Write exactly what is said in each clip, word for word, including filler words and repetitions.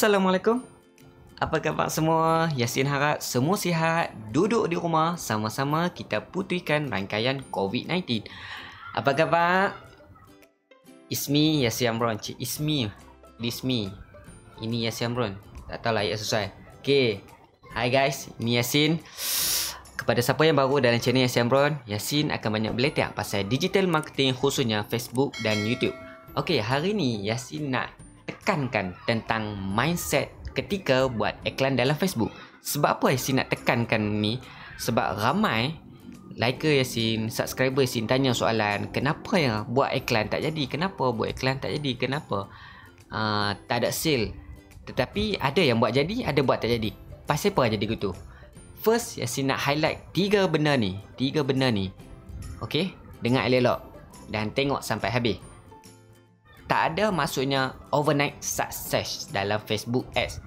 Assalamualaikum. Apa kabar semua? Yasin harap semua sihat, duduk di rumah, sama-sama kita putihkan rangkaian COVID sembilan belas. Apa kabar? Ismi Yasinamron, Cik Ismi, Ismi. Ini Yasinamron. Tak tahu lah ya susah. Okay. Hi guys, ini Yasin. Kepada siapa yang baru dalam channel Yasinamron, Yasin akan banyak belajar pasal digital marketing khususnya Facebook dan YouTube. Okey, hari ni Yasin nak tekankan tentang mindset ketika buat iklan dalam Facebook. Sebab apa Yasin nak tekankan ni? Sebab ramai liker Yasin, subscriber Yasin tanya soalan, kenapa yang buat iklan tak jadi? Kenapa buat iklan tak jadi? Kenapa uh, tak ada sale? Tetapi ada yang buat jadi, ada buat tak jadi. Pasal apa jadi gitu? First, Yasin nak highlight tiga benda ni. Tiga benda ni. Okey? Dengar elok-elok dan tengok sampai habis. Tak ada maksudnya overnight success dalam Facebook Ads.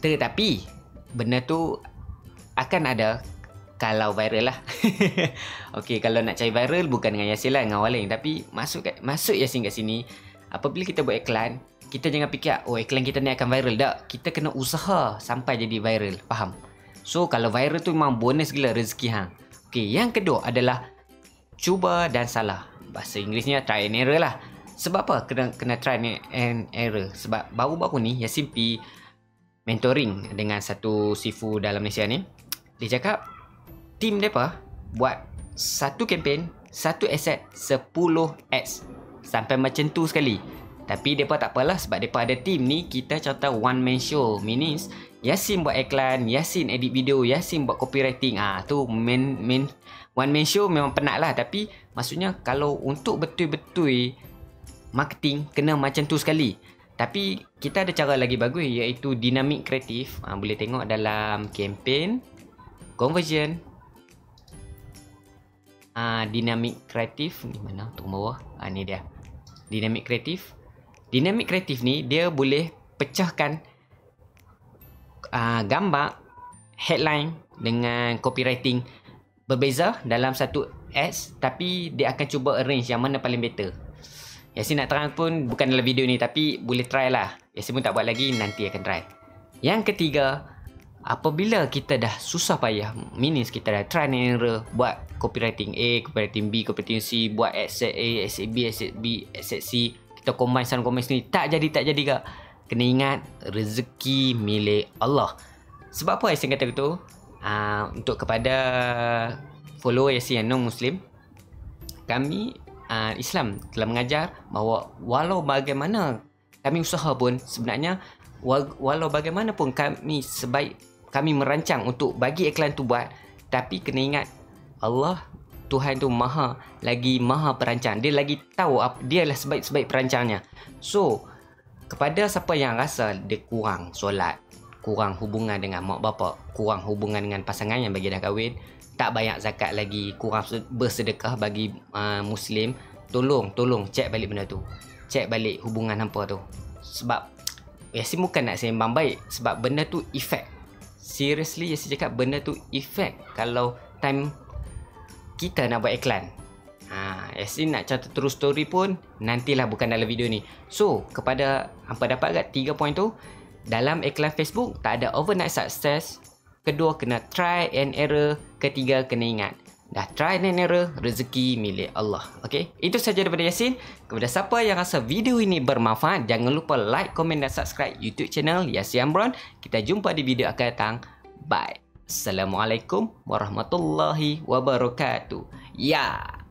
Tetapi, benda tu akan ada kalau viral lah. Okey, kalau nak cari viral bukan dengan Yasin lah, dengan orang lain. Tapi, masuk kat, masuk Yasin kat sini. Apabila kita buat iklan, kita jangan fikir, oh iklan kita ni akan viral. Tak, kita kena usaha sampai jadi viral. Faham? So kalau viral tu memang bonus gila, rezeki hang. Okey, yang kedua adalah cuba dan salah. Bahasa Inggerisnya try and error lah. Sebab apa kena kena try and error? Sebab baru-baru ni Yasin pi mentoring dengan satu sifu dalam Malaysia ni. Dia cakap team depa buat satu kempen, satu aset sepuluh ads. Sampai macam tu sekali. Tapi mereka tak apalah sebab mereka ada team ni, kita contoh one man show. Means Yasin buat iklan, Yasin edit video, Yasin buat copywriting. Ah ha, tu main, main one man show memang penat lah. Tapi maksudnya kalau untuk betul-betul marketing kena macam tu sekali. Tapi kita ada cara lagi bagus iaitu dinamik kreatif. Ha, boleh tengok dalam campaign, conversion, ha, dinamik kreatif. Ni mana tu bawah? Ha, ni dia. Dinamik kreatif. Dinamik kreatif ni dia boleh pecahkan uh, gambar headline dengan copywriting berbeza dalam satu ads, tapi dia akan cuba arrange yang mana paling better. Yasin nak terang pun bukan dalam video ni, tapi boleh try lah. Yasin pun tak buat lagi, nanti akan try. Yang ketiga, apabila kita dah susah payah, means kita dah try and error, buat copywriting A, copywriting B, copywriting C, buat ads set A, ads set B, ads set B, ads set C, kita combine sana combine sini, tak jadi tak jadi kak. Kena ingat rezeki milik Allah. Sebab apa Yasin kata gitu? Uh, untuk kepada follower Yasin yang non Muslim, kami uh, Islam telah mengajar bahawa walau bagaimana kami usaha pun, sebenarnya walau bagaimana pun kami sebaik kami merancang untuk bagi iklan tu buat, tapi kena ingat Allah Tuhan tu maha, lagi maha perancang. Dia lagi tahu, dia lah sebaik-sebaik perancangnya. So, kepada siapa yang rasa dia kurang solat, kurang hubungan dengan mak bapak, kurang hubungan dengan pasangan yang bagi dah kahwin, tak bayar zakat lagi, kurang bersedekah bagi uh, Muslim, tolong, tolong cek balik benda tu. Cek balik hubungan hampa tu. Sebab, Yasin bukan nak sembang baik. Sebab benda tu efek. Seriously, Yasin cakap benda tu efek kalau time kita nak buat iklan. Ha, Yasin nak catat terus story pun nantilah, bukan dalam video ni. So, kepada hampa dapat kat tiga point tu dalam iklan Facebook, tak ada overnight success. Kedua, kena try and error. Ketiga, kena ingat dah try and error, rezeki milik Allah. Okey, itu saja daripada Yasin. Kepada siapa yang rasa video ini bermanfaat, jangan lupa like, komen dan subscribe YouTube channel Yasinamron. Kita jumpa di video akan datang. Bye. Assalamualaikum warahmatullahi wabarakatuh. Ya.